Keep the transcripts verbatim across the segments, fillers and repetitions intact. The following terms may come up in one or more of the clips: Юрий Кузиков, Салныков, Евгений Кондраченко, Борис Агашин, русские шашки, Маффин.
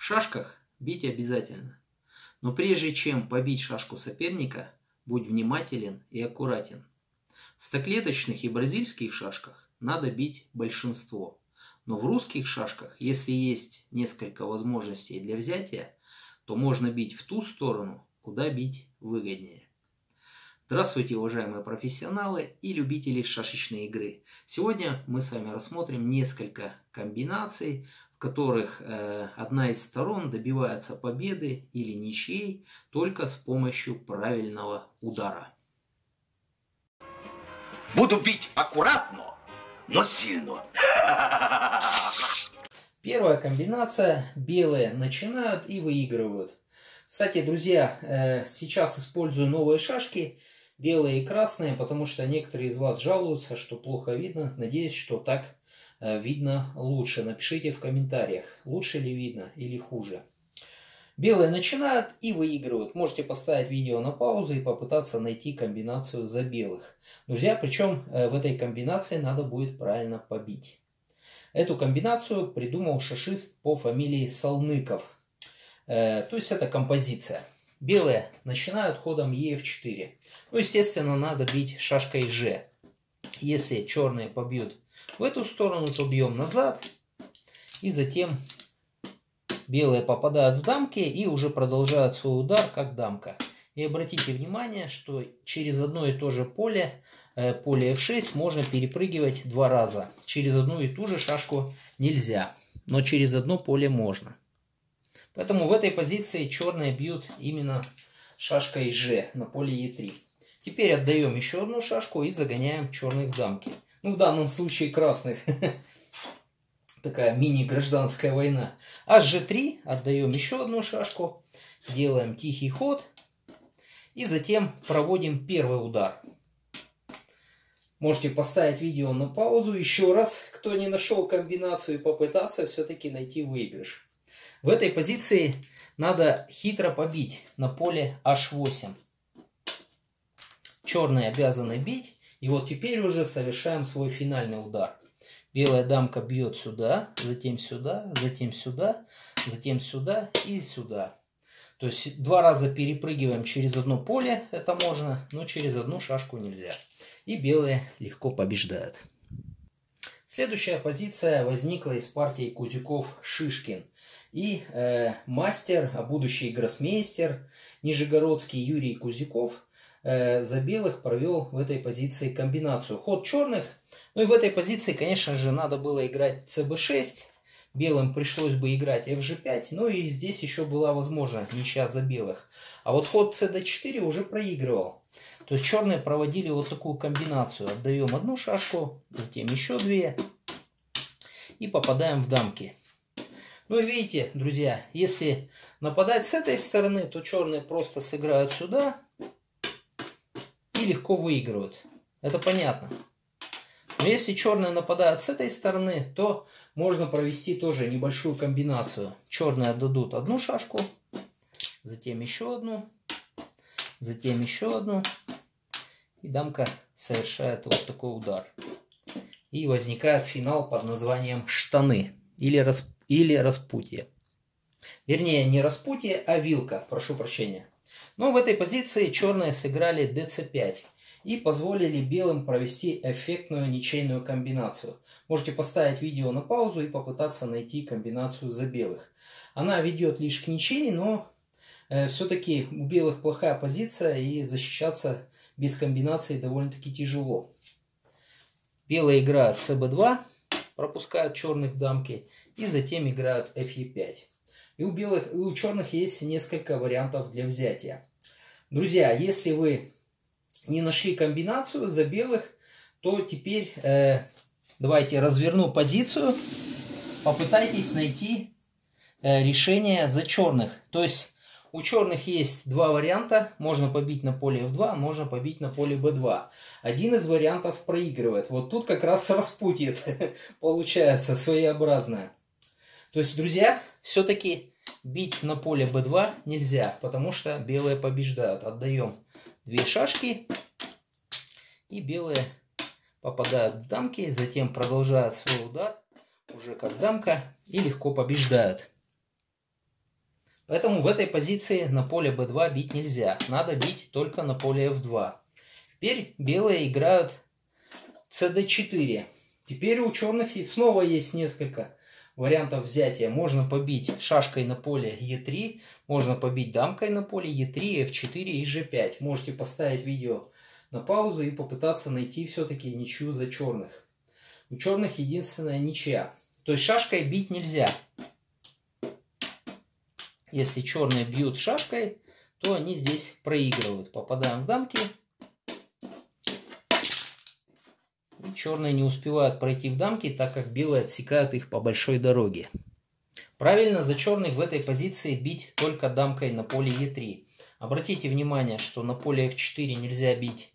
В шашках бить обязательно. Но прежде чем побить шашку соперника, будь внимателен и аккуратен. В стоклеточных и бразильских шашках надо бить большинство. Но в русских шашках, если есть несколько возможностей для взятия, то можно бить в ту сторону, куда бить выгоднее. Здравствуйте, уважаемые профессионалы и любители шашечной игры. Сегодня мы с вами рассмотрим несколько комбинаций, в которых э, одна из сторон добивается победы или ничьей только с помощью правильного удара. Буду бить аккуратно, но сильно. Первая комбинация. Белые начинают и выигрывают. Кстати, друзья, сейчас использую новые шашки, белые и красные, потому что некоторые из вас жалуются, что плохо видно. Надеюсь, что так видно лучше. Напишите в комментариях, лучше ли видно или хуже. Белые начинают и выигрывают. Можете поставить видео на паузу и попытаться найти комбинацию за белых. Друзья, причем в этой комбинации надо будет правильно побить. Эту комбинацию придумал шашист по фамилии Салныков. То есть это композиция. Белые начинают ходом е эф четыре. Ну, естественно, надо бить шашкой Ж. Если черные побьют в эту сторону, то бьем назад. И затем белые попадают в дамки и уже продолжают свой удар как дамка. И обратите внимание, что через одно и то же поле, поле эф шесть, можно перепрыгивать два раза. Через одну и ту же шашку нельзя, но через одно поле можно. Поэтому в этой позиции черные бьют именно шашкой Ж на поле е три. Теперь отдаем еще одну шашку и загоняем черных в дамки. Ну, в данном случае красных. Такая мини-гражданская война. А же три отдаем еще одну шашку. Делаем тихий ход. И затем проводим первый удар. Можете поставить видео на паузу еще раз, кто не нашел комбинацию, и попытаться все-таки найти выигрыш. В этой позиции надо хитро побить на поле аш восемь. Черные обязаны бить. И вот теперь уже совершаем свой финальный удар. Белая дамка бьет сюда, затем сюда, затем сюда, затем сюда и сюда. То есть два раза перепрыгиваем через одно поле, это можно, но через одну шашку нельзя. И белые легко побеждают. Следующая позиция возникла из партии Кузиков-Шишкин. И э, мастер, а будущий гроссмейстер, нижегородский Юрий Кузиков, э, за белых провел в этой позиции комбинацию. Ход черных. Ну и в этой позиции, конечно же, надо было играть цэ бэ шесть. Белым пришлось бы играть эф же пять. Ну и здесь еще была возможна ничья за белых. А вот ход цэ дэ четыре уже проигрывал. То есть черные проводили вот такую комбинацию. Отдаем одну шашку, затем еще две. И попадаем в дамки. Ну и видите, друзья, если нападать с этой стороны, то черные просто сыграют сюда и легко выигрывают. Это понятно. Но если черные нападают с этой стороны, то можно провести тоже небольшую комбинацию. Черные отдадут одну шашку, затем еще одну, затем еще одну. И дамка совершает вот такой удар. И возникает финал под названием «штаны» или «распределение». Или распутье. Вернее, не распутье, а вилка. Прошу прощения. Но в этой позиции черные сыграли дэ цэ пять. И позволили белым провести эффектную ничейную комбинацию. Можете поставить видео на паузу и попытаться найти комбинацию за белых. Она ведет лишь к ничьей, но э, все-таки у белых плохая позиция. И защищаться без комбинации довольно-таки тяжело. Белые играют цэ бэ два. Пропускают черных дамки. И затем играют эф е пять. И у белых, и у черных есть несколько вариантов для взятия. Друзья, если вы не нашли комбинацию за белых, то теперь э, давайте разверну позицию. Попытайтесь найти э, решение за черных. То есть у черных есть два варианта. Можно побить на поле эф два, можно побить на поле бэ два. Один из вариантов проигрывает. Вот тут как раз распутье получается своеобразное. То есть, друзья, все-таки бить на поле бэ два нельзя, потому что белые побеждают. Отдаем две шашки, и белые попадают в дамки, затем продолжают свой удар, уже как дамка, и легко побеждают. Поэтому в этой позиции на поле бэ два бить нельзя. Надо бить только на поле эф два. Теперь белые играют цэ дэ четыре. Теперь у черных снова есть несколько вариантов взятия. Можно побить шашкой на поле е три. Можно побить дамкой на поле е три, эф четыре и же пять. Можете поставить видео на паузу и попытаться найти все-таки ничью за черных. У черных единственная ничья. То есть шашкой бить нельзя. Если черные бьют шашкой, то они здесь проигрывают. Попадаем в дамки. И черные не успевают пройти в дамки, так как белые отсекают их по большой дороге. Правильно за черных в этой позиции бить только дамкой на поле е три. Обратите внимание, что на поле эф четыре нельзя бить.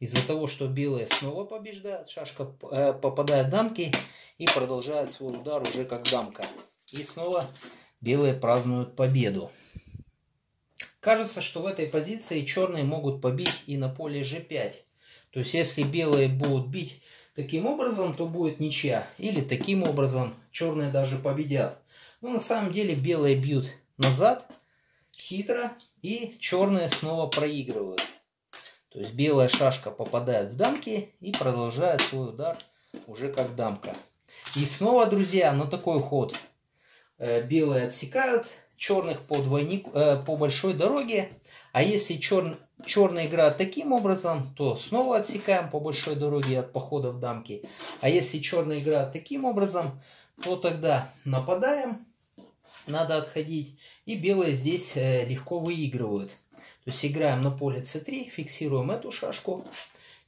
Из-за того, что белые снова побеждают, шашка э, попадает в дамки и продолжает свой удар уже как дамка. И снова белые празднуют победу. Кажется, что в этой позиции черные могут побить и на поле же пять. То есть, если белые будут бить таким образом, то будет ничья. Или таким образом черные даже победят. Но на самом деле белые бьют назад, хитро, и черные снова проигрывают. То есть белая шашка попадает в дамки и продолжает свой удар уже как дамка. И снова, друзья, на такой ход белые отсекают черных по, двойнику, э, по большой дороге. А если черн, черные играют таким образом, то снова отсекаем по большой дороге от похода в дамки. А если черные играют таким образом, то тогда нападаем. Надо отходить. И белые здесь э, легко выигрывают. То есть играем на поле це три, фиксируем эту шашку.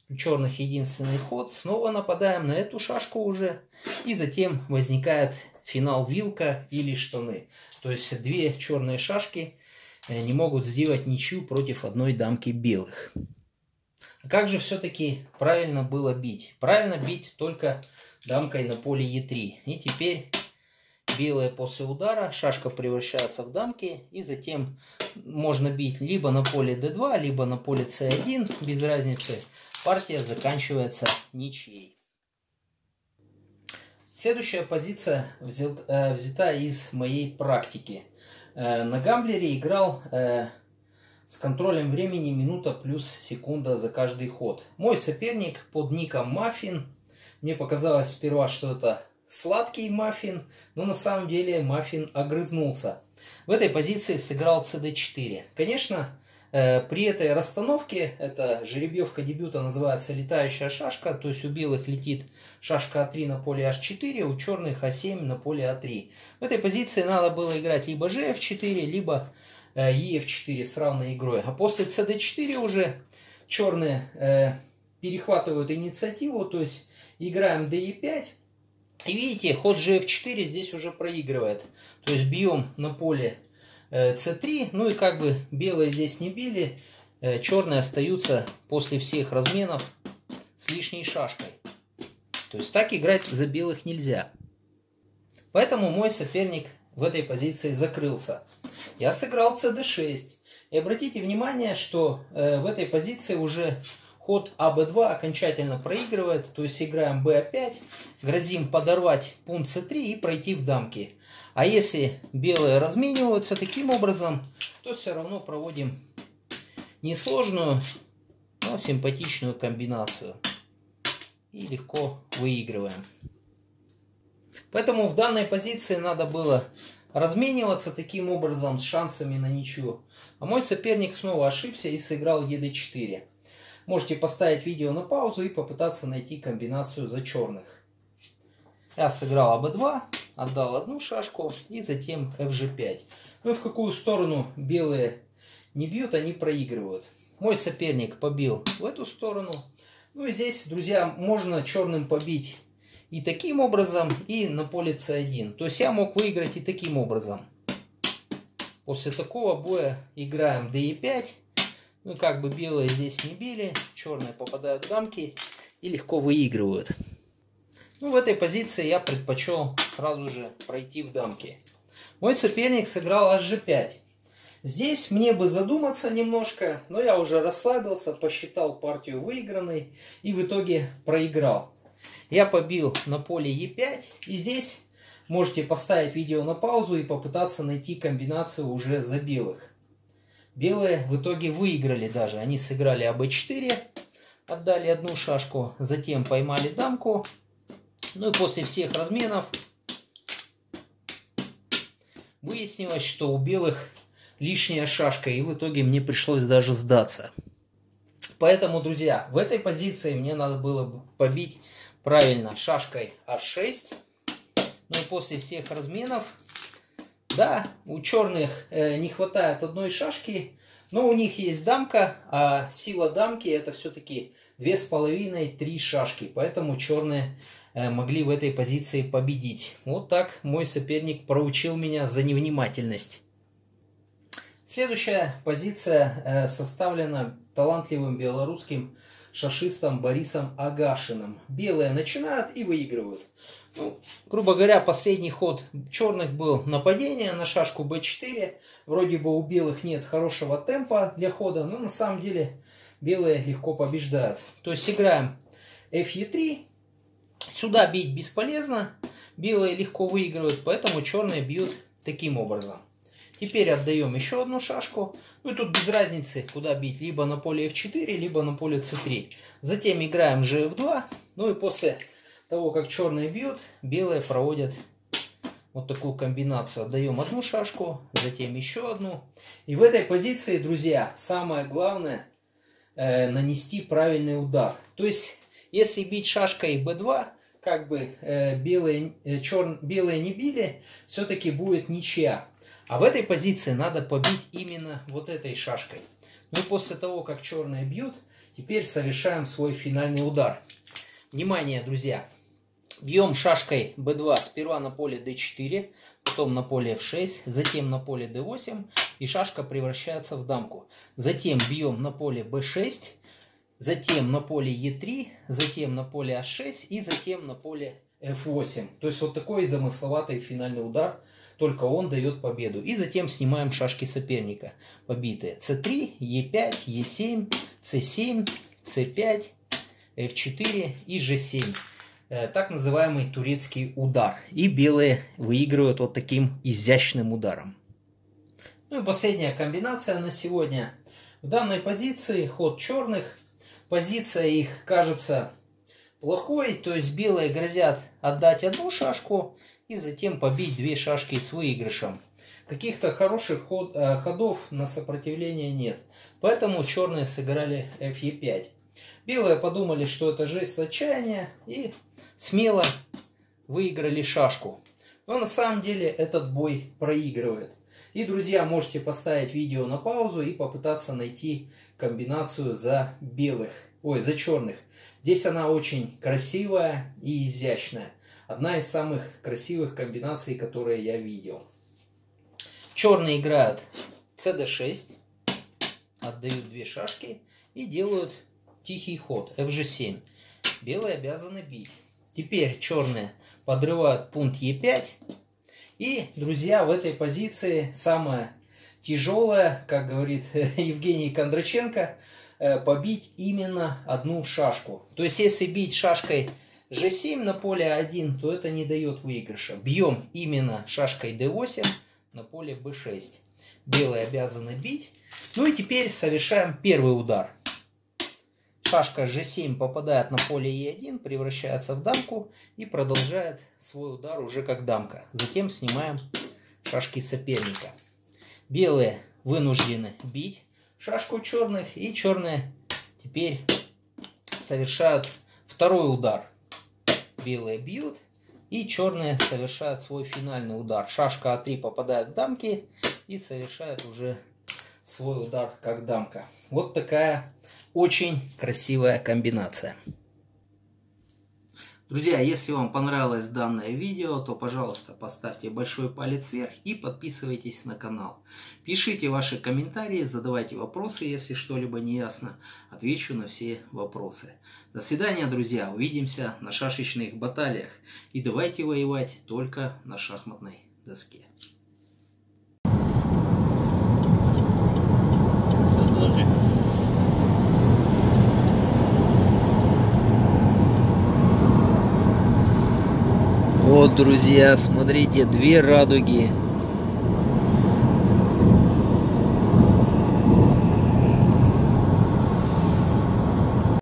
У черных единственный ход. Снова нападаем на эту шашку уже. И затем возникает финал вилка или штаны. То есть две черные шашки не могут сделать ничью против одной дамки белых. А как же все-таки правильно было бить? Правильно бить только дамкой на поле е три. И теперь белые после удара, шашка превращается в дамки, и затем можно бить либо на поле дэ два, либо на поле це один, без разницы. Партия заканчивается ничьей. Следующая позиция взята, взята из моей практики. На гамблере играл с контролем времени минута плюс секунда за каждый ход. Мой соперник под ником Маффин. Мне показалось сперва, что это сладкий маффин, но на самом деле маффин огрызнулся. В этой позиции сыграл це дэ четыре. Конечно, э, при этой расстановке, эта жеребьевка дебюта называется летающая шашка, то есть у белых летит шашка а три на поле аш четыре, у черных а семь на поле а три. В этой позиции надо было играть либо же эф четыре, либо э, е эф четыре с равной игрой. А после це дэ четыре уже черные э, перехватывают инициативу, то есть играем дэ е пять. И видите, ход же эф четыре здесь уже проигрывает. То есть бьем на поле це три. Ну и как бы белые здесь не били, черные остаются после всех разменов с лишней шашкой. То есть так играть за белых нельзя. Поэтому мой соперник в этой позиции закрылся. Я сыграл це дэ шесть. И обратите внимание, что в этой позиции уже ход а бэ два окончательно проигрывает, то есть играем бэ а пять, грозим подорвать пункт це три и пройти в дамки. А если белые размениваются таким образом, то все равно проводим несложную, но симпатичную комбинацию. И легко выигрываем. Поэтому в данной позиции надо было размениваться таким образом с шансами на ничью. А мой соперник снова ошибся и сыграл е дэ четыре. Можете поставить видео на паузу и попытаться найти комбинацию за черных. Я сыграл а бэ два, отдал одну шашку и затем эф же пять. Ну и в какую сторону белые не бьют, они проигрывают. Мой соперник побил в эту сторону. Ну и здесь, друзья, можно черным побить и таким образом, и на поле це один. То есть я мог выиграть и таким образом. После такого боя играем дэ е пять. Ну, как бы белые здесь не били, черные попадают в дамки и легко выигрывают. Ну, в этой позиции я предпочел сразу же пройти в дамки. Мой соперник сыграл аж же пять. Здесь мне бы задуматься немножко, но я уже расслабился, посчитал партию выигранной и в итоге проиграл. Я побил на поле е пять, и здесь можете поставить видео на паузу и попытаться найти комбинацию уже за белых. Белые в итоге выиграли даже. Они сыграли а бэ четыре, отдали одну шашку, затем поймали дамку. Ну и после всех разменов выяснилось, что у белых лишняя шашка, и в итоге мне пришлось даже сдаться. Поэтому, друзья, в этой позиции мне надо было побить правильно шашкой а шесть. Ну и после всех разменов, да, у черных э, не хватает одной шашки, но у них есть дамка, а сила дамки это все-таки две с половиной — три шашки. Поэтому черные э, могли в этой позиции победить. Вот так мой соперник проучил меня за невнимательность. Следующая позиция э, составлена талантливым белорусским шашистом Борисом Агашиным. Белые начинают и выигрывают. Ну, грубо говоря, последний ход черных был нападение на шашку бэ четыре. Вроде бы у белых нет хорошего темпа для хода, но на самом деле белые легко побеждают. То есть играем эф е три. Сюда бить бесполезно. Белые легко выигрывают, поэтому черные бьют таким образом. Теперь отдаем еще одну шашку. Ну и тут без разницы, куда бить. Либо на поле эф четыре, либо на поле цэ три. Затем играем же эф два. Ну и после того, как черные бьют, белые проводят вот такую комбинацию. Отдаем одну шашку, затем еще одну. И в этой позиции, друзья, самое главное э, нанести правильный удар. То есть, если бить шашкой бэ два, как бы э, белые, э, черн, белые не били, все-таки будет ничья. А в этой позиции надо побить именно вот этой шашкой. Ну и после того, как черные бьют, теперь совершаем свой финальный удар. Внимание, друзья! Бьем шашкой бэ два сперва на поле дэ четыре, потом на поле эф шесть, затем на поле дэ восемь, и шашка превращается в дамку. Затем бьем на поле бэ шесть, затем на поле е три, затем на поле а шесть и затем на поле эф восемь. То есть вот такой замысловатый финальный удар. Только он дает победу. И затем снимаем шашки соперника. Побитые цэ три, е пять, е семь, цэ семь, цэ пять, эф четыре и же семь. Так называемый турецкий удар. И белые выигрывают вот таким изящным ударом. Ну и последняя комбинация на сегодня. В данной позиции ход черных. Позиция их кажется плохой. То есть белые грозят отдать одну шашку и затем побить две шашки с выигрышем. Каких-то хороших ход, э, ходов на сопротивление нет. Поэтому черные сыграли эф е пять. Белые подумали, что это жест отчаяния, и смело выиграли шашку. Но на самом деле этот бой проигрывает. И, друзья, можете поставить видео на паузу и попытаться найти комбинацию за белых. Ой, за черных. Здесь она очень красивая и изящная. Одна из самых красивых комбинаций, которые я видел. Черные играют цэ дэ шесть, отдают две шашки и делают тихий ход эф же семь. Белые обязаны бить. Теперь черные подрывают пункт е пять. И, друзья, в этой позиции самое тяжелое, как говорит Евгений Кондраченко, побить именно одну шашку. То есть, если бить шашкой же семь на поле а один, то это не дает выигрыша. Бьем именно шашкой дэ восемь на поле бэ шесть. Белые обязаны бить. Ну и теперь совершаем первый удар. Шашка же семь попадает на поле е один, превращается в дамку и продолжает свой удар уже как дамка. Затем снимаем шашки соперника. Белые вынуждены бить шашку черных, и черные теперь совершают второй удар. Белые бьют, и черные совершают свой финальный удар. Шашка а три попадает в дамки и совершает уже свой удар как дамка. Вот такая очень красивая комбинация. Друзья, если вам понравилось данное видео, то, пожалуйста, поставьте большой палец вверх и подписывайтесь на канал. Пишите ваши комментарии, задавайте вопросы, если что-либо не ясно. Отвечу на все вопросы. До свидания, друзья. Увидимся на шашечных баталиях. И давайте воевать только на шахматной доске. Вот друзья, смотрите, две радуги.